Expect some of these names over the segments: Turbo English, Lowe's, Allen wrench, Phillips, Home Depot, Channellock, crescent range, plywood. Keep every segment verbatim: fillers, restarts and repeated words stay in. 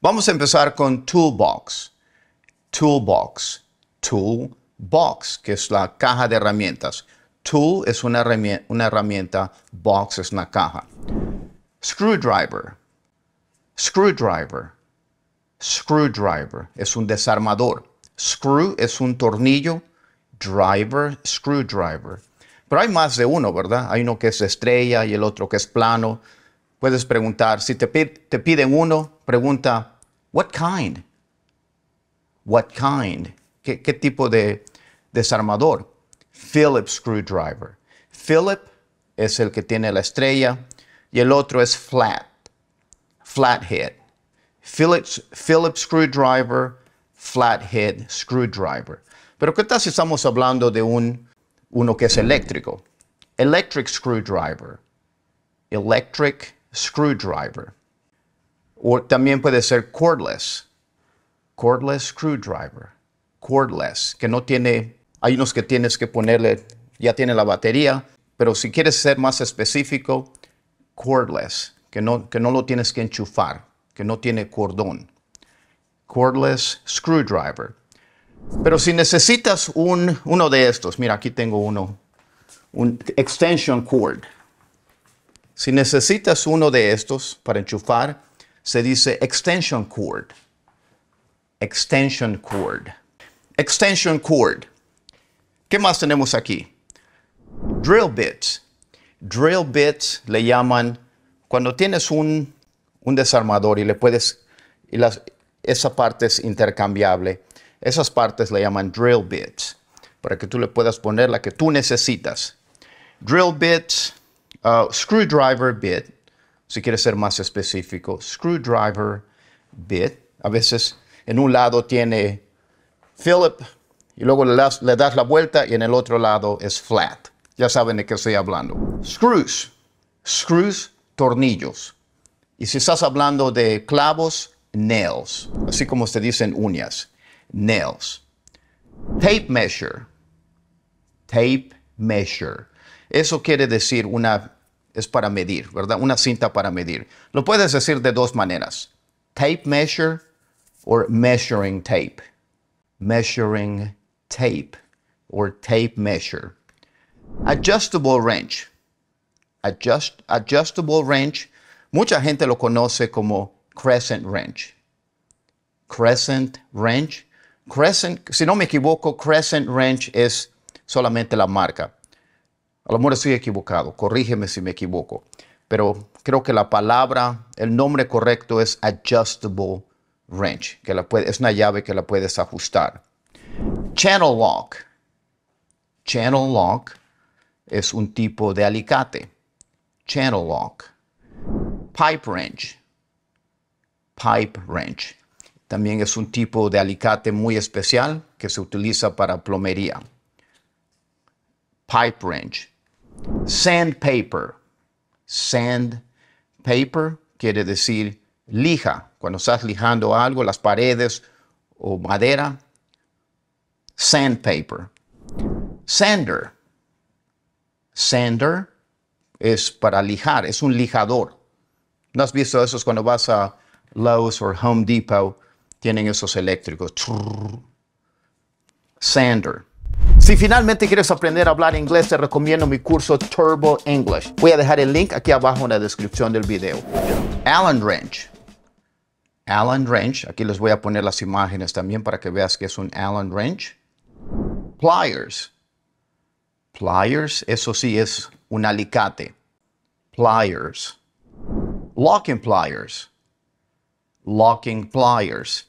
Vamos a empezar con toolbox, toolbox, toolbox, que es la caja de herramientas. Tool es una herramienta, una herramienta, box es una caja. Screwdriver, screwdriver, screwdriver es un desarmador. Screw es un tornillo, driver, screwdriver. Pero hay más de uno, ¿verdad? Hay uno que es estrella y el otro que es plano. Puedes preguntar, si te, te piden uno, pregunta, what kind? What kind? ¿Qué, qué tipo de desarmador? Phillips screwdriver. Phillips es el que tiene la estrella y el otro es flat, flathead. Phillips, Phillips screwdriver, flathead screwdriver. Pero ¿qué tal si estamos hablando de un, uno que es eléctrico? Electric screwdriver. Electric screwdriver. O también puede ser cordless. Cordless screwdriver. Cordless, que no tiene... Hay unos que tienes que ponerle, ya tiene la batería, pero si quieres ser más específico, cordless, que no, que no lo tienes que enchufar, que no tiene cordón. Cordless screwdriver. Pero si necesitas un, uno de estos, mira, aquí tengo uno, un extension cord. Si necesitas uno de estos para enchufar, se dice extension cord. Extension cord. Extension cord. ¿Qué más tenemos aquí? Drill bits. Drill bits le llaman cuando tienes un, un desarmador y le puedes, y las, esa parte es intercambiable. Esas partes le llaman drill bits para que tú le puedas poner la que tú necesitas. Drill bits, uh, screwdriver bit, si quieres ser más específico, screwdriver bit. A veces en un lado tiene Phillips, y luego le das, le das la vuelta y en el otro lado es flat. Ya saben de qué estoy hablando. Screws. Screws, tornillos. Y si estás hablando de clavos, nails. Así como se dicen uñas. Nails. Tape measure. Tape measure. Eso quiere decir una... Es para medir, ¿verdad? Una cinta para medir. Lo puedes decir de dos maneras. Tape measure o measuring tape. Measuring tape or tape measure. Adjustable wrench. Adjust, adjustable wrench. Mucha gente lo conoce como crescent wrench. Crescent wrench. Crescent, si no me equivoco, crescent wrench es solamente la marca. A lo mejor estoy equivocado. Corrígeme si me equivoco. Pero creo que la palabra, el nombre correcto es adjustable wrench, que la puede, es una llave que la puedes ajustar. Channellock. Channellock es un tipo de alicate. Channellock. Pipe wrench. Pipe wrench. También es un tipo de alicate muy especial que se utiliza para plomería. Pipe wrench. Sandpaper. Sandpaper quiere decir lija. Cuando estás lijando algo, las paredes o madera. Sandpaper. Sander. Sander es para lijar, es un lijador. ¿No has visto esos cuando vas a Lowe's o Home Depot? Tienen esos eléctricos. Sander. Si finalmente quieres aprender a hablar inglés, te recomiendo mi curso Turbo English. Voy a dejar el link aquí abajo en la descripción del video. Allen wrench. Allen wrench. Aquí les voy a poner las imágenes también para que veas que es un Allen wrench. Pliers. Pliers. Eso sí es un alicate. Pliers. Locking pliers. Locking pliers.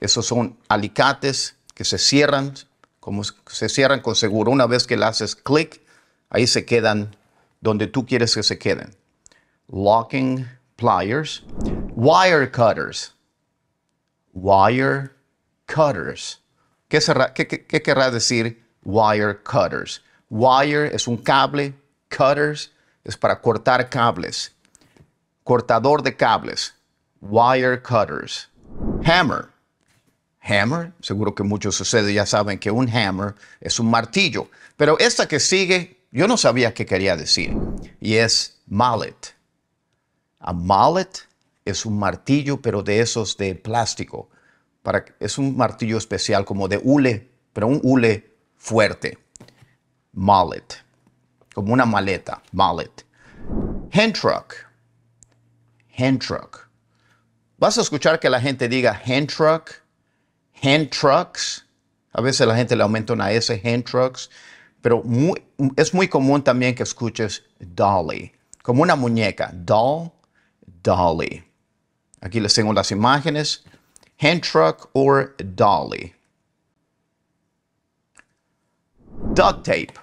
Esos son alicates que se cierran, como se cierran con seguro. Una vez que le haces clic, ahí se quedan donde tú quieres que se queden. Locking pliers. Wire cutters. Wire cutters. ¿Qué, será, qué, qué, qué querrá decir wire cutters? Wire es un cable. Cutters es para cortar cables. Cortador de cables. Wire cutters. Hammer. Hammer. Seguro que muchos de ustedes ya saben que un hammer es un martillo. Pero esta que sigue, yo no sabía qué quería decir. Y es mallet. A mallet es un martillo, pero de esos de plástico. Para, es un martillo especial como de hule, pero un hule fuerte. Mallet, como una maleta, mallet. Hand truck, hand truck. Vas a escuchar que la gente diga hand truck, hand trucks. A veces la gente le aumenta una S, hand trucks. Pero muy, es muy común también que escuches dolly, como una muñeca. Doll, dolly. Aquí les tengo las imágenes. Hand truck or dolly. Duct tape.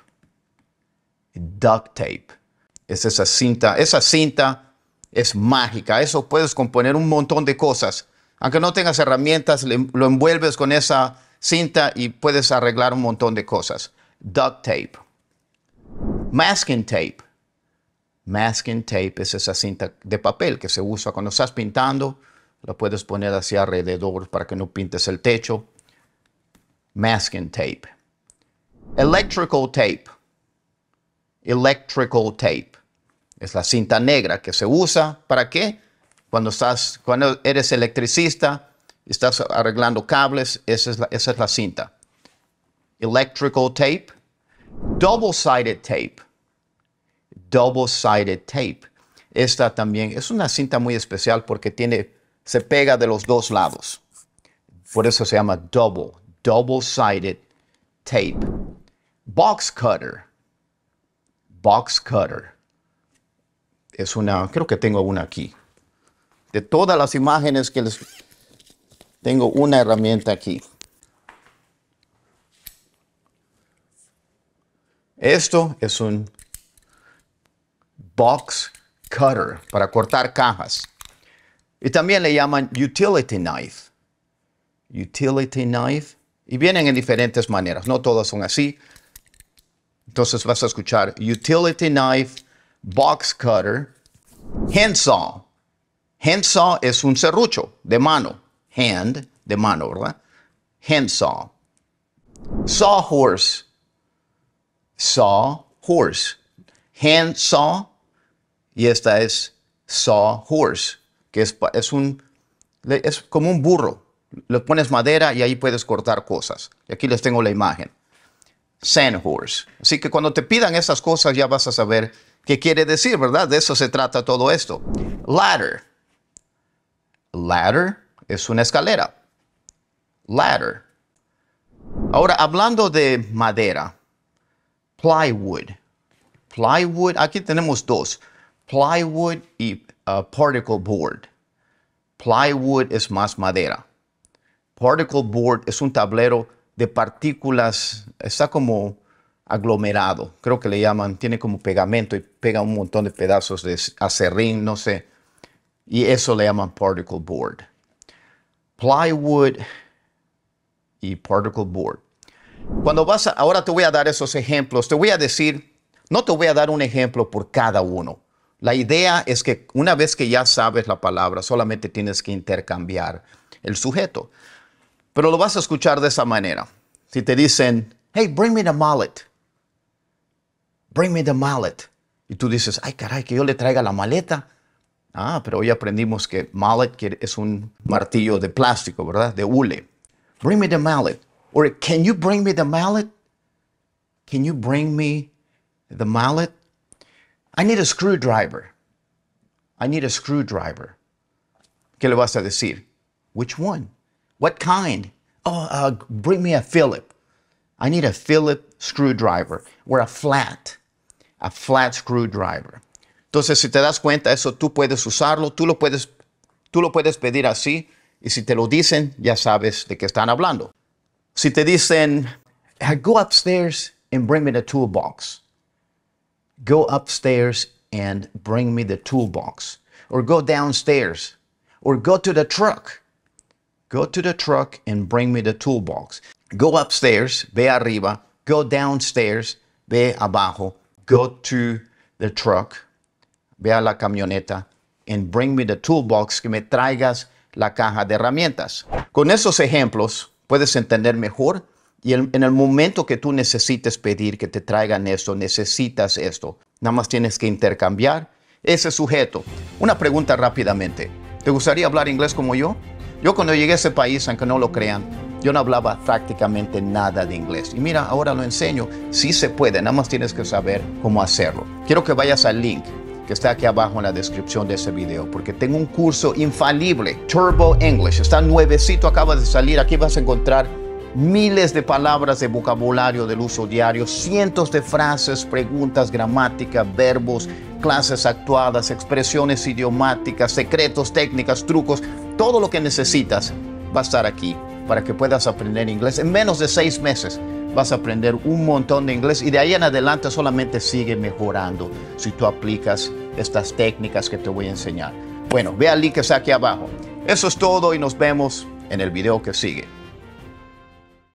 Duct tape. Es esa cinta. Esa cinta es mágica. Eso puedes componer un montón de cosas. Aunque no tengas herramientas, lo envuelves con esa cinta y puedes arreglar un montón de cosas. Duct tape. Masking tape. Masking tape es esa cinta de papel que se usa cuando estás pintando. La puedes poner hacia alrededor para que no pintes el techo. Masking tape. Electrical tape. Electrical tape. Es la cinta negra que se usa. ¿Para qué? Cuando estás, cuando eres electricista, estás arreglando cables, esa es la, esa es la cinta. Electrical tape. Double-sided tape. Double-sided tape. Esta también es una cinta muy especial porque tiene, se pega de los dos lados. Por eso se llama double. Double-sided tape. Box cutter. Box cutter. Es una, creo que tengo una aquí. De todas las imágenes que les... Tengo una herramienta aquí. Esto es un box cutter para cortar cajas. Y también le llaman utility knife. Utility knife. Y vienen en diferentes maneras. No todas son así. Entonces vas a escuchar utility knife, box cutter, handsaw. Handsaw es un serrucho de mano. Hand, de mano, ¿verdad? Handsaw. Sawhorse. Sawhorse. Hand saw. Y esta es sawhorse, que es, es, un, es como un burro. Le pones madera y ahí puedes cortar cosas. Y aquí les tengo la imagen. Sandhorse. Así que cuando te pidan esas cosas ya vas a saber qué quiere decir, ¿verdad? De eso se trata todo esto. Ladder. Ladder es una escalera. Ladder. Ahora, hablando de madera. Plywood. Plywood. Aquí tenemos dos. Plywood y uh, particle board. Plywood es más madera. Particle board es un tablero de partículas. Está como aglomerado. Creo que le llaman. Tiene como pegamento y pega un montón de pedazos de acerrín, no sé. Y eso le llaman particle board. Plywood y particle board. Cuando vas a, ahora te voy a dar esos ejemplos, te voy a decir, no te voy a dar un ejemplo por cada uno. La idea es que una vez que ya sabes la palabra, solamente tienes que intercambiar el sujeto. Pero lo vas a escuchar de esa manera. Si te dicen, hey, bring me the mallet. Bring me the mallet. Y tú dices, ay, caray, que yo le traiga la maleta. Ah, pero hoy aprendimos que mallet es un martillo de plástico, ¿verdad? De hule. Bring me the mallet. Or, can you bring me the mallet? Can you bring me the mallet? I need a screwdriver. I need a screwdriver. ¿Qué le vas a decir? Which one? What kind? Oh, uh, bring me a Phillips. I need a Phillips screwdriver. Or a flat. A flat screwdriver. Entonces, si te das cuenta, eso tú puedes usarlo. Tú lo puedes, tú lo puedes pedir así. Y si te lo dicen, ya sabes de qué están hablando. Si te dicen, go upstairs and bring me the toolbox. Go upstairs and bring me the toolbox. Or go downstairs. Or go to the truck. Go to the truck and bring me the toolbox. Go upstairs, ve arriba. Go downstairs, ve abajo. Go to the truck, ve a la camioneta. And bring me the toolbox, que me traigas la caja de herramientas. Con esos ejemplos puedes entender mejor y el, en el momento que tú necesites pedir que te traigan esto, necesitas esto. Nada más tienes que intercambiar ese sujeto. Una pregunta rápidamente. ¿Te gustaría hablar inglés como yo? Yo cuando llegué a ese país, aunque no lo crean, yo no hablaba prácticamente nada de inglés. Y mira, ahora lo enseño. Sí se puede, nada más tienes que saber cómo hacerlo. Quiero que vayas al link que está aquí abajo en la descripción de este video, porque tengo un curso infalible, Turbo English. Está nuevecito, acaba de salir. Aquí vas a encontrar miles de palabras de vocabulario del uso diario, cientos de frases, preguntas, gramática, verbos, clases actuadas, expresiones idiomáticas, secretos, técnicas, trucos. Todo lo que necesitas va a estar aquí para que puedas aprender inglés. En menos de seis meses vas a aprender un montón de inglés y de ahí en adelante solamente sigue mejorando si tú aplicas estas técnicas que te voy a enseñar. Bueno, ve al link que está aquí abajo. Eso es todo y nos vemos en el video que sigue.